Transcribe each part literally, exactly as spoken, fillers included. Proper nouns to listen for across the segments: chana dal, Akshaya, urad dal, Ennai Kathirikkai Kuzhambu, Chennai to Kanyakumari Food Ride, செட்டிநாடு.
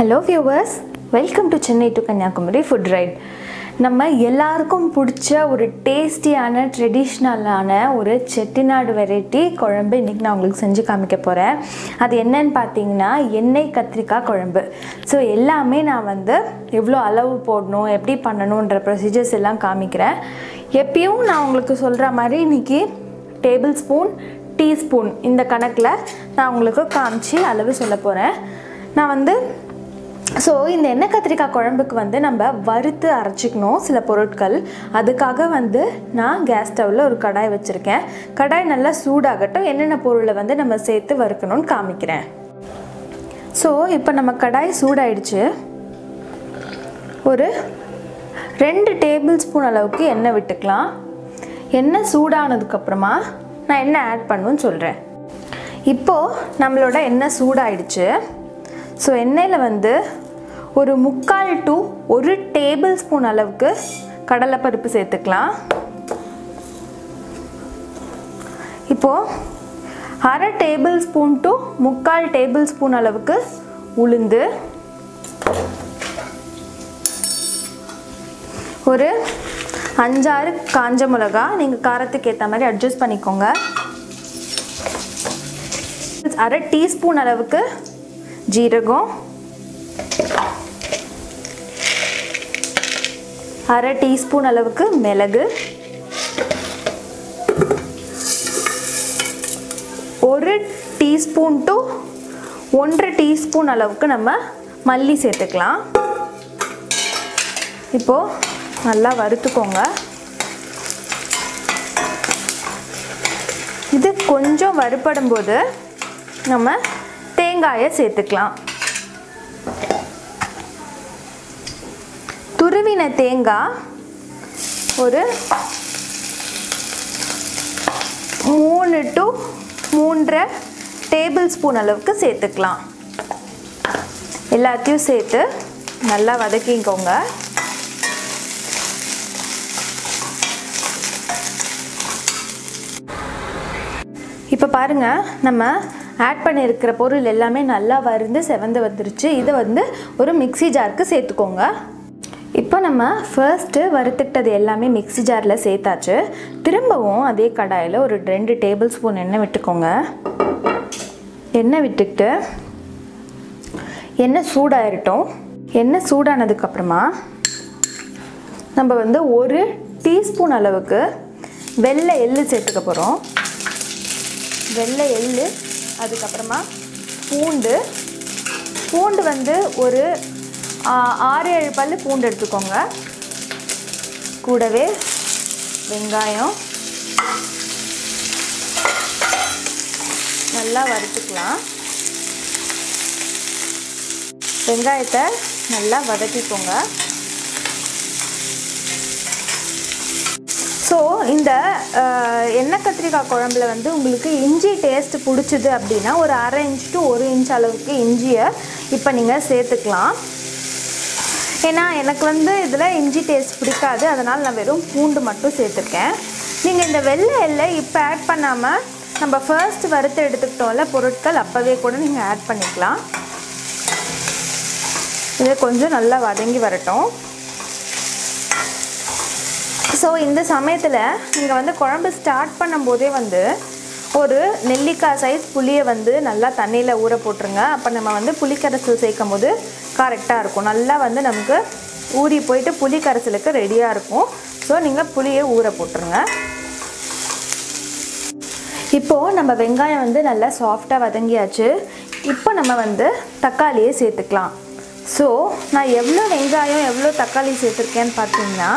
Hello viewers, welcome to Chennai to Kanyakumari Food Ride. நம்ம எல்லாருக்கும் பிடிச்ச ஒரு டேஸ்டியான ட்ரெடிஷ்னலான ஒரு செட்டிநாடு வெரைட்டி குழம்பு இன்னைக்கு நான் உங்களுக்கு செஞ்சு காமிக்க போறேன். அது என்னன்னு பாத்தீங்கன்னா எண்ணெய் கத்திரிக்காய் குழம்பு. சோ எல்லாமே நான் வந்து எவ்வளவு அளவு போடணும், எப்படி பண்ணனும்ன்ற ப்ரொசீஜர்ஸ் எல்லாம் காமிக்கிறேன். எப்பவும் நான் உங்களுக்கு சொல்ற மாதிரி இன்னைக்கு டேபிள்ஸ்பூன், டீஸ்பூன் இந்த கணக்குல நான் உங்களுக்கு காமிச்சி அளவு சொல்ல போறேன். நான் வந்து So, இந்த எண்ணெ கத்திரிக்காய் குழம்புக்கு வந்து நம்ம வறுத்து அரைச்சுக்கணும் சில பொருட்கள். அதுக்காக வந்து நான் கேஸ் ஸ்டவ்ல ஒரு கடாய் வச்சிருக்கேன். கடாய் நல்லா சூடாகட்டும், என்னென்ன பொருளை வந்து நம்ம சேர்த்து வறுக்கணும்னு காமிக்கிறேன். சோ இப்போ நம்ம கடாய் சூடாயிடுச்சு. ஒரு ரெண்டு டேபிள்ஸ்பூன் அளவுக்கு எண்ணெய் விட்டுக்கலாம். எண்ணெய் சூடானதுக்கு அப்புறமா நான் என்ன ஆட் பண்ணனும்னு சொல்றேன். இப்போ நம்மளோட எண்ணெய் சூடாயிடுச்சு. So, எண்ணெயில வந்து ஒரு முக்கால் டு ஒரு டேபிள் ஸ்பூன் அளவுக்கு கடலை பருப்பு சேர்த்துக்கலாம். இப்போ அரை டேபிள் ஸ்பூன் டு முக்கால் டேபிள் ஸ்பூன் அளவுக்கு உளுந்து, ஒரு அஞ்சாறு காஞ்ச மிளகா, நீங்கள் காரத்துக்கு ஏற்ற மாதிரி அட்ஜஸ்ட் பண்ணிக்கோங்க. அரை டீஸ்பூன் அளவுக்கு ஜீரகம், அரை டீஸ்பூன் அளவுக்கு மிளகு, ஒரு டீஸ்பூன் டு ஒன்றரை டீஸ்பூன் அளவுக்கு நம்ம மல்லி சேர்த்துக்கலாம். இப்போ நல்லா வறுத்துக்கோங்க. இது கொஞ்சம் வறுபடும் போது நம்ம தேங்காயை சேர்த்துக்கலாம். துருவின தேங்காய் ஒரு மூணு டு மூன்றரை டேபிள் ஸ்பூன் அளவுக்கு சேர்த்துக்கலாம். எல்லாத்தையும் சேர்த்து நல்லா வதக்கிக்கோங்க. இப்போ பாருங்க, நம்ம ஆட் பண்ணியிருக்கிற பொருள் எல்லாமே நல்லா வறுந்து செவந்து வந்துருச்சு. இதை வந்து ஒரு மிக்சி ஜாருக்கு சேர்த்துக்கோங்க. இப்போ நம்ம ஃபர்ஸ்ட்டு வறுத்துக்கிட்டது எல்லாமே மிக்சி ஜாரில் சேர்த்தாச்சு. திரும்பவும் அதே கடாயில் ஒரு ரெண்டு டேபிள் ஸ்பூன் எண்ணெய் விட்டுக்கோங்க. எண்ணெய் விட்டுக்கிட்டு எண்ணெய் சூடாயிரட்டும். எண்ணெய் சூடானதுக்கப்புறமா நம்ம வந்து ஒரு டீஸ்பூன் அளவுக்கு வெள்ளை எள்ளு சேர்த்துக்க போகிறோம். வெள்ளை எள்ளு, அதுக்கப்புறமா பூண்டு. பூண்டு வந்து ஒரு ஆறு ஏழு பல்லு பூண்டு எடுத்துக்கோங்க. கூடவே வெங்காயம் நல்லா வறுத்துக்கலாம். வெங்காயத்தை நல்லா வதக்கிக்கோங்க. ஸோ இந்த எண்ணெய் கத்திரிக்காய் குழம்புல வந்து உங்களுக்கு இஞ்சி டேஸ்ட் பிடிச்சிது அப்படின்னா ஒரு அரை இன்ச் டு ஒரு இன்ச் அளவுக்கு இஞ்சியை இப்போ நீங்கள் சேர்த்துக்கலாம். ஏன்னா எனக்கு வந்து இதில் இஞ்சி டேஸ்ட் பிடிக்காது, அதனால் நான் வெறும் பூண்டு மட்டும் சேர்த்துருக்கேன். நீங்கள் இந்த வெள்ளை எல்லை இப்போ ஆட் பண்ணாமல் நம்ம ஃபர்ஸ்ட் வறுத்து எடுத்துக்கிட்டோம்ல பொருட்கள் அப்போவே கூட நீங்கள் ஆட் பண்ணிக்கலாம். இதை கொஞ்சம் நல்லா வதங்கி வரட்டும். ஸோ இந்த சமயத்தில் நீங்கள் வந்து குழம்பு ஸ்டார்ட் பண்ணும்போதே வந்து ஒரு நெல்லிக்காய் சைஸ் புளியை வந்து நல்லா தண்ணியில் ஊற போட்டுருங்க. அப்போ நம்ம வந்து புளிக்கரைசல் சேர்க்கும் போது கரெக்டாக இருக்கும். நல்லா வந்து நமக்கு ஊறி போயிட்டு புளிக்கரைசலுக்கு ரெடியாக இருக்கும். ஸோ நீங்கள் புளியை ஊற போட்டுருங்க. இப்போது நம்ம வெங்காயம் வந்து நல்லா சாஃப்டாக வதங்கியாச்சு. இப்போ நம்ம வந்து தக்காளியை சேர்த்துக்கலாம். ஸோ நான் எவ்வளோ வெங்காயம் எவ்வளோ தக்காளி சேர்த்துருக்கேன்னு பார்த்தீங்கன்னா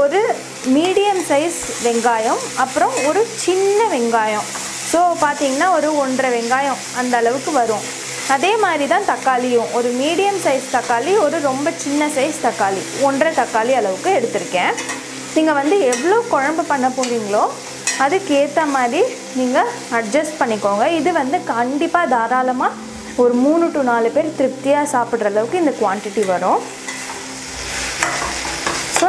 ஒரு மீடியம் சைஸ் வெங்காயம், அப்புறம் ஒரு சின்ன வெங்காயம். ஸோ பார்த்தீங்கன்னா ஒரு ஒன்றரை வெங்காயம் அந்த அளவுக்கு வரும். அதே மாதிரி தான் தக்காளியும், ஒரு மீடியம் சைஸ் தக்காளி, ஒரு ரொம்ப சின்ன சைஸ் தக்காளி, ஒன்றரை தக்காளி அளவுக்கு எடுத்திருக்கேன். நீங்கள் வந்து எவ்வளோ குழம்பு பண்ண போகிறீங்களோ அதுக்கேற்ற மாதிரி நீங்கள் அட்ஜஸ்ட் பண்ணிக்கோங்க. இது வந்து கண்டிப்பாக தாராளமாக ஒரு மூணு டு நாலு பேர் திருப்தியாக சாப்பிட்ற அளவுக்கு இந்த குவான்டிட்டி வரும். ஸோ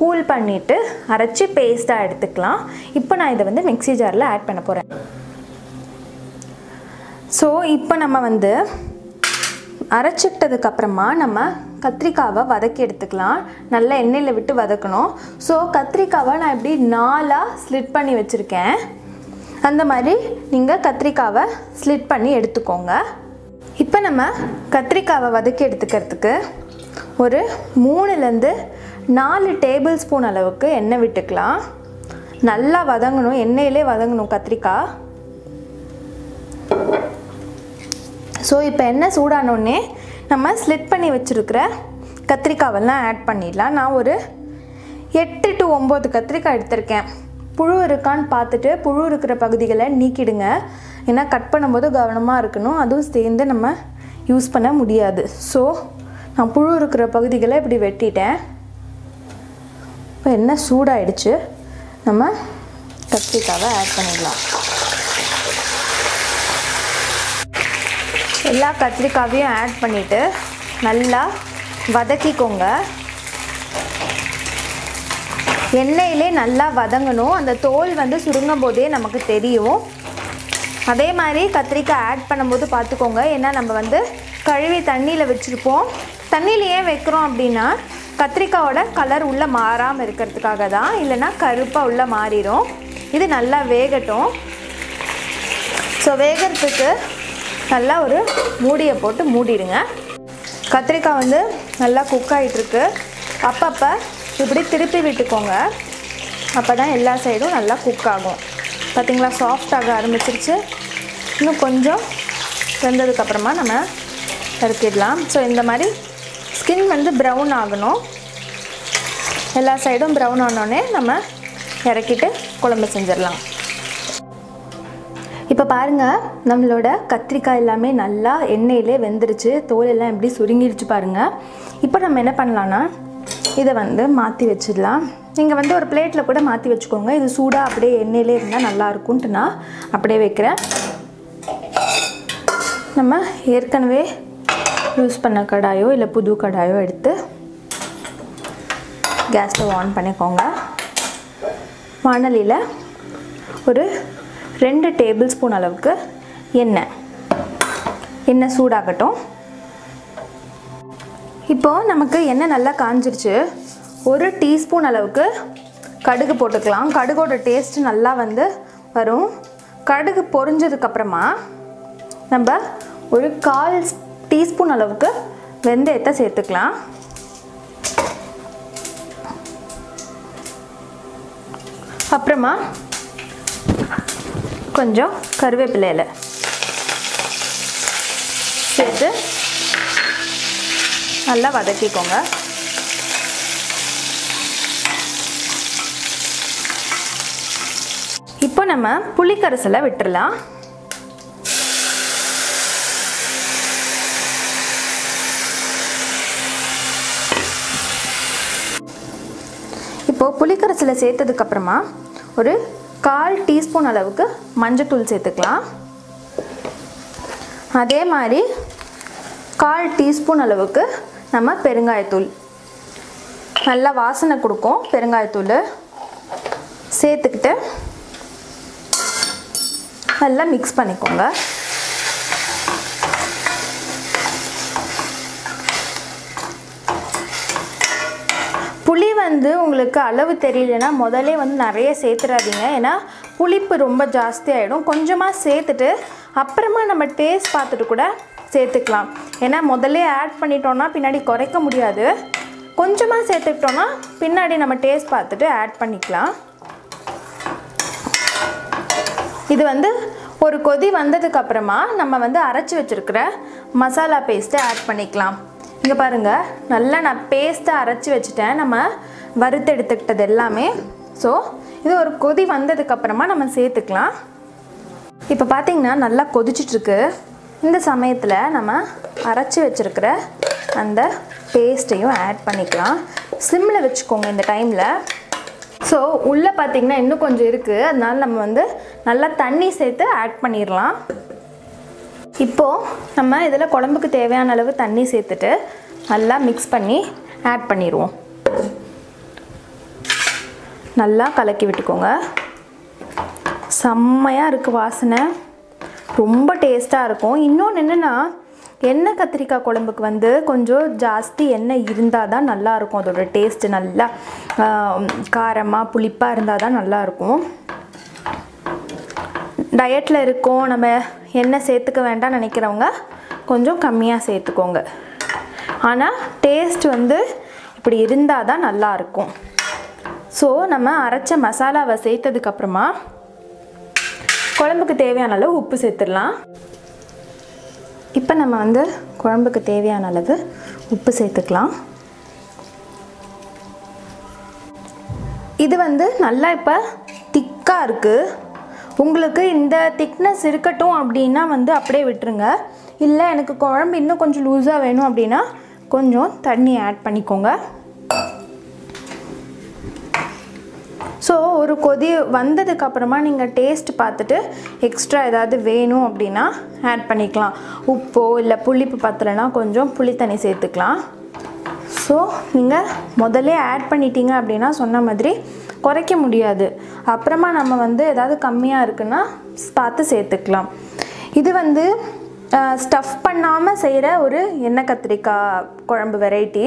கூல் பண்ணிட்டு அரைச்சி பேஸ்ட்டாக எடுத்துக்கலாம். இப்போ நான் இதை வந்து மிக்ஸி ஜாரில் ஆட் பண்ண போகிறேன். ஸோ இப்போ நம்ம வந்து அரைச்சிக்கிட்டதுக்கு அப்புறமா நம்ம கத்திரிக்காவை வதக்கி எடுத்துக்கலாம். நல்லா எண்ணெயில் விட்டு வதக்கணும். ஸோ கத்திரிக்காவை நான் இப்படி நாலாக ஸ்லிட் பண்ணி வச்சுருக்கேன். அந்த மாதிரி நீங்கள் கத்திரிக்காவை ஸ்லிட் பண்ணி எடுத்துக்கோங்க. இப்போ நம்ம கத்திரிக்காவை வதக்கி எடுத்துக்கிறதுக்கு ஒரு மூணுலேருந்து நாலு டேபிள் ஸ்பூன் அளவுக்கு எண்ணெய் விட்டுக்கலாம். நல்லா வதங்கணும், எண்ணெயிலே வதங்கணும் கத்திரிக்காய். ஸோ இப்போ எண்ணெய் சூடானோடனே நம்ம ஸ்லிட் பண்ணி வச்சுருக்கிற கத்திரிக்காவெல்லாம் ஆட் பண்ணிடலாம். நான் ஒரு எட்டு டு ஒம்பது கத்திரிக்காய் எடுத்திருக்கேன். புழு இருக்கான்னு பார்த்துட்டு புழு இருக்கிற பகுதிகளை நீக்கிடுங்க. ஏன்னா கட் பண்ணும்போது கவனமாக இருக்கணும், அதுவும் சேர்ந்து நம்ம யூஸ் பண்ண முடியாது. ஸோ நான் புழு இருக்கிற பகுதிகளை இப்படி வெட்டிட்டேன். இப்போ எண்ணெய் சூடாயிடுச்சு, நம்ம கத்திரிக்காவை ஆட் பண்ணிடலாம். எல்லா கத்திரிக்காவையும் ஆட் பண்ணிவிட்டு நல்லா வதக்கிக்கோங்க. எண்ணெயிலே நல்லா வதங்கணும். அந்த தோல் வந்து சுருங்கும் போதே நமக்கு தெரியும். அதே மாதிரி கத்திரிக்காய் ஆட் பண்ணும்போது பார்த்துக்கோங்க. ஏன்னா நம்ம வந்து கழுவி தண்ணியில் வச்சுருப்போம். தண்ணியில் ஏன் வைக்கிறோம் அப்படின்னா கத்திரிக்காயோட கலர் உள்ளே மாறாமல் இருக்கிறதுக்காக தான். இல்லைன்னா கருப்பாக உள்ளே மாறிடும். இது நல்லா வேகட்டும். ஸோ வேகிறதுக்கு நல்லா ஒரு மூடியை போட்டு மூடிடுங்க. கத்திரிக்காய் வந்து நல்லா குக் ஆகிட்டுருக்கு. அப்பப்போ இப்படி திருப்பி விட்டுக்கோங்க. அப்போ தான் எல்லா சைடும் நல்லா குக் ஆகும். பார்த்திங்களா, சாஃப்டாக ஆரம்பிச்சிருச்சு. இன்னும் கொஞ்சம் வெந்ததுக்கப்புறமா நம்ம இறக்கிடலாம். ஸோ இந்த மாதிரி ஸ்கின் வந்து ப்ரௌன் ஆகணும். எல்லா சைடும் ப்ரௌன் ஆனோடனே நம்ம இறக்கிட்டு குழம்பு செஞ்சிடலாம். இப்போ பாருங்கள், நம்மளோட கத்திரிக்காய் எல்லாமே நல்லா எண்ணெயிலே வெந்துருச்சு. தோல் எல்லாம் எப்படி சுருங்கிடுச்சு பாருங்கள். இப்போ நம்ம என்ன பண்ணலான்னா இதை வந்து மாற்றி வச்சிடலாம். நீங்கள் வந்து ஒரு பிளேட்டில் கூட மாற்றி வச்சுக்கோங்க. இது சூடாக அப்படியே எண்ணெயிலே இருந்தால் நல்லா இருக்கும்ட்டு நான் அப்படியே வைக்கிறேன். நம்ம ஏற்கனவே யூஸ் பண்ண கடாயோ இல்லை புது கடாயோ எடுத்து கேஸ் ஸ்டவ் ஆன் பண்ணிக்கோங்க. வானலியில் ஒரு ரெண்டு டேபிள் ஸ்பூன் அளவுக்கு எண்ணெய் எண்ணெய் சூடாகட்டும். இப்போது நமக்கு எண்ணெய் நல்லா காஞ்சிருச்சு. ஒரு டீஸ்பூன் அளவுக்கு கடுகு போட்டுக்கலாம். கடுகோட டேஸ்ட் நல்லா வந்து வரும். கடுகு பொரிஞ்சதுக்கப்புறமா நம்ம ஒரு கால் டீஸ்பூன் அளவுக்கு வெந்தயத்தை சேர்த்துக்கலாம். அப்புறமா கொஞ்சம் கருவேப்பிலையில் சேர்த்து நல்லா வதக்கிக்கோங்க. இப்போ நம்ம புளிக்கரைசலை விட்டுடலாம். இப்போ புளிக்கரைசலை சேர்த்ததுக்கு அப்புறமா ஒரு கால் டீஸ்பூன் அளவுக்கு மஞ்சத்தூள் சேர்த்துக்கலாம். அதே மாதிரி கால் டீஸ்பூன் அளவுக்கு நம்ம பெருங்காயத்தூள், நல்லா வாசனை கொடுக்கும் பெருங்காயத்தூள் சேர்த்துக்கிட்டு நல்லா மிக்ஸ் பண்ணிக்கோங்க. புளி வந்து உங்களுக்கு அளவு தெரியலன்னா முதலே வந்து நிறைய சேர்த்துடாதீங்க. ஏன்னா புளிப்பு ரொம்ப ஜாஸ்தி ஆகிடும். கொஞ்சமாக சேர்த்துட்டு அப்புறமா நம்ம டேஸ்ட் பார்த்துட்டு கூட சேர்த்துக்கலாம். ஏன்னா முதல்ல ஆட் பண்ணிட்டோன்னா பின்னாடி குறைக்க முடியாது. கொஞ்சமாக சேர்த்துக்கிட்டோன்னா பின்னாடி நம்ம டேஸ்ட் பார்த்துட்டு ஆட் பண்ணிக்கலாம். இது வந்து ஒரு கொதி வந்ததுக்கப்புறமா நம்ம வந்து அரைச்சி வச்சுருக்கிற மசாலா பேஸ்ட்டை ஆட் பண்ணிக்கலாம். இங்கே பாருங்கள், நல்லா நான் பேஸ்ட்டை அரைச்சி வச்சுட்டேன். நம்ம வறுத்தெடுத்துக்கிட்டது எல்லாமே. ஸோ இது ஒரு கொதி வந்ததுக்கப்புறமா நம்ம சேர்த்துக்கலாம். இப்போ பார்த்திங்கன்னா நல்லா கொதிச்சிட்ருக்கு. இந்த சமயத்தில் நம்ம அரைச்சி வச்சுருக்கிற அந்த பேஸ்ட்டையும் ஆட் பண்ணிக்கலாம். slim la vechukonga indha time la so ulla pathina innu konjam irukku adnal namm vandu nalla thanni seithu add panniralam இப்போ நம்ம இதல குழம்புக்கு தேவையான அளவு தண்ணி சேர்த்துட்டு நல்லா mix பண்ணி ஆட் பண்ணிடுவோம். நல்லா கலக்கி விட்டுக்கோங்க. செம்மயா இருக்கு வாசனை. ரொம்ப டேஸ்டா இருக்கும். இன்னொன்னு என்னன்னா எண்ணெய் கத்திரிக்காய் குழம்புக்கு வந்து கொஞ்சம் ஜாஸ்தி எண்ணெய் இருந்தா தான் நல்லா இருக்கும். அதோட டேஸ்ட் நல்லா காரமா புளிப்பா இருந்தா தான் நல்லா இருக்கும். டயட்ல இருக்கோம் நம்ம என்ன சேத்துக்க வேண்டாம் நினைக்கிறவங்க கொஞ்சம் கம்மியா சேத்துக்கோங்க ஆனா டேஸ்ட் வந்து இப்படி இருந்தா தான் நல்லா இருக்கும் சோ நம்ம அரைச்ச மசாலாவை சேர்த்ததுக்கு அப்புறமா குழம்புக்கு தேவையான அளவு உப்பு சேர்த்துறலாம் இப்போ நம்ம வந்து குழம்புக்கு தேவையான அளவு உப்பு சேர்த்துக்கலாம் இது வந்து நல்லா இப்ப திக்கா இருக்கு உங்களுக்கு இந்த thickness இருக்கட்டும் அப்படினா வந்து அப்படியே விட்டுருங்க இல்ல எனக்கு குழம்பு இன்னும் கொஞ்சம் லூசா வேணும் அப்படினா கொஞ்சம் தண்ணி ஆட் பண்ணிக்கோங்க சோ ஒரு கொதி வந்ததுக்கு அப்புறமா நீங்க டேஸ்ட் பார்த்துட்டு எக்ஸ்ட்ரா ஏதாவது வேணும் அப்படினா ஆட் பண்ணிக்கலாம் உப்போ இல்ல புளிப்பு பத்தலனா கொஞ்சம் புளி தண்ணி சேர்த்துக்கலாம் சோ நீங்க முதல்ல ஆட் பண்ணிட்டீங்க அப்படினா சொன்ன மாதிரி குறைக்க முடியாது அப்புறமா நம்ம வந்து ஏதாவது கம்மியா இருக்குனா பார்த்து சேர்த்துக்கலாம் இது வந்து ஸ்டஃப் பண்ணாம செய்யற ஒரு எண்ணெய் கத்திரிக்காய் குழம்பு வெரைட்டி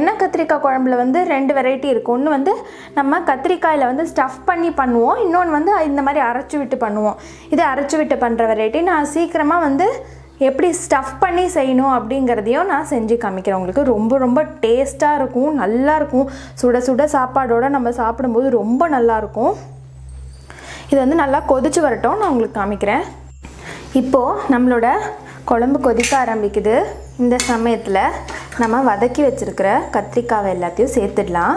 எண்ணெய் கத்திரிக்காய் குழம்புல வந்து ரெண்டு வெரைட்டி இருக்கு ஒன்னு வந்து நம்ம கத்திரிக்காயில வந்து ஸ்டஃப் பண்ணி பண்ணுவோம் இன்னொன்னு வந்து இந்த மாதிரி அரைச்சு விட்டு பண்ணுவோம் இது அரைச்சு விட்டு பண்ற வெரைட்டி நான் சீக்கிரமா வந்து எப்படி ஸ்டஃப் பண்ணி செய்யணும் அப்படிங்கறதையும் நான் செஞ்சு காமிக்கிறேன் உங்களுக்கு ரொம்ப ரொம்ப டேஸ்டா இருக்கும் நல்லா இருக்கும் சுட சுட சாப்பாடோட நம்ம சாப்பிடும்போது ரொம்ப நல்லா இருக்கும் இது வந்து நல்லா கொதிச்சு வரட்டும் நான் உங்களுக்கு காமிக்கிறேன் இப்போ நம்மளோட குழம்பு கொதிக்க ஆரம்பிக்குது இந்த சமயத்துல நம்ம வதக்கி வச்சிருக்கிற கத்திரிக்காய் எல்லாத்தையும் சேர்த்துடலாம்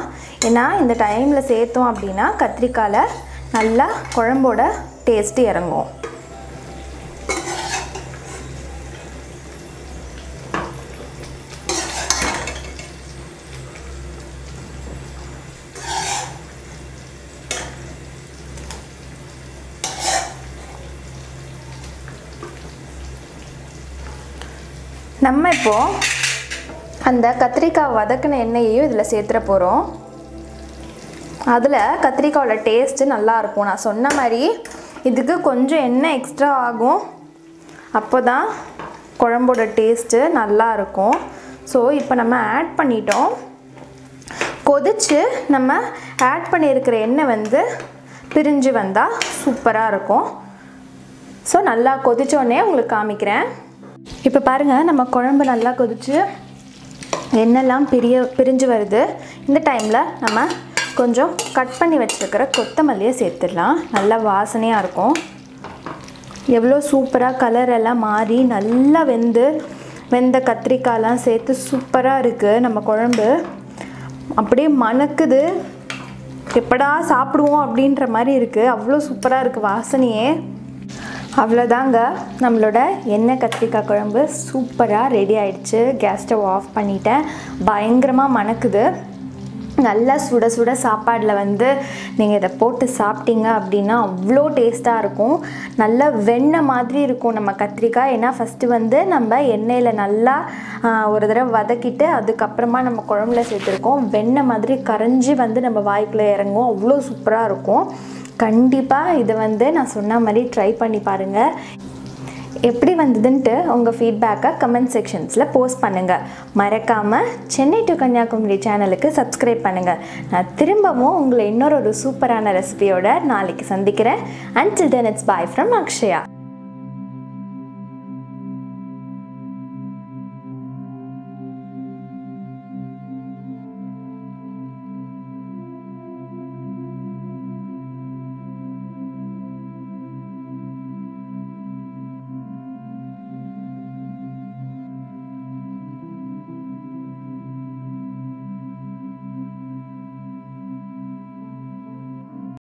ஏனா இந்த டைம்ல சேர்த்தோம் அப்படினா கத்திரிக்காயில நல்லா குழம்போட டேஸ்ட் இறங்கும் நம்ம இப்போ அந்த கத்திரிக்காய் வதக்கின எண்ணெயையும் இதல சேர்த்துற போறோம். அதுல கத்திரிக்காயோட டேஸ்ட் நல்லா இருக்கும். நான் சொன்ன மாதிரி இதுக்கு கொஞ்சம் எண்ணெய் எக்ஸ்ட்ரா ஆகும். அப்பதான் குழம்போட டேஸ்ட் நல்லா இருக்கும். சோ இப்போ நம்ம ஆட் பண்ணிட்டோம். கொதிச்சு நம்ம ஆட் பண்ணியிருக்கிற எண்ணெய் வந்து பிரிஞ்சு வந்தா சூப்பரா இருக்கும். சோ நல்லா கொதிச்சோனே உங்களுக்கு காமிக்கிறேன். இப்போ பாருங்க நம்ம குழம்பு நல்லா கொதிச்சு எண்ணெல்லாம் பிரிய பிரிஞ்சு வருது இந்த டைம்ல நம்ம கொஞ்சம் கட் பண்ணி வச்சிருக்கிற கொத்தமல்லியை சேர்த்துடலாம் நல்ல வாசனையா இருக்கும் எவ்ளோ சூப்பரா கலர் எல்லாம் மாறி நல்லா வெந்து வெந்த கத்திரிக்காயலாம் சேர்த்து சூப்பரா இருக்கு நம்ம குழம்பு அப்படியே மணக்குது எப்படா சாப்பிடுவோம் அப்படின்ற மாதிரி இருக்கு அவ்ளோ சூப்பரா இருக்கு வாசனையே அவ்ளோதாங்க நம்மளோட எண்ணெய் கத்திரிக்காய் குழம்பு சூப்பரா ரெடி ஆயிடுச்சு கேஸ் ஸ்டவ் ஆஃப் பண்ணிட்டேன் பயங்கரமா மணக்குது நல்லா சுட சுட சாப்பாடுல வந்து நீங்க இத போட்டு சாப்பிட்டீங்க அப்படினா அவ்ளோ டேஸ்டா இருக்கும் நல்ல வெண்ணெய் மாதிரி இருக்கும் நம்ம கத்திரிக்காய் ஏனா ஃபர்ஸ்ட் வந்து நம்ம எண்ணெயில நல்லா ஒரு தடவை வதக்கிட்டு அதுக்கு அப்புறமா நம்ம குழம்புல சேர்த்திருக்கோம் வெண்ணெய் மாதிரி கரஞ்சி வந்து நம்ம வாய்க்குள்ள இறங்கும் அவ்ளோ சூப்பரா இருக்கும் கண்டிப்பா இது வந்து நான் சொன்ன மாதிரி ட்ரை பண்ணி பாருங்க எப்படி வந்ததுன்னு உங்க ஃபீட்பேக்க கமெண்ட் செக்ஷன்ஸ்ல போஸ்ட் பண்ணுங்க மறக்காம சென்னை டு கன்னியாகுமரி சேனலுக்கு சப்ஸ்கிரைப் பண்ணுங்க நான் திரும்பவும் உங்களை இன்னொரு ஒரு சூப்பரான ரெசிபியோட நாளைக்கு சந்திக்கிறேன் until then it's bye from Akshaya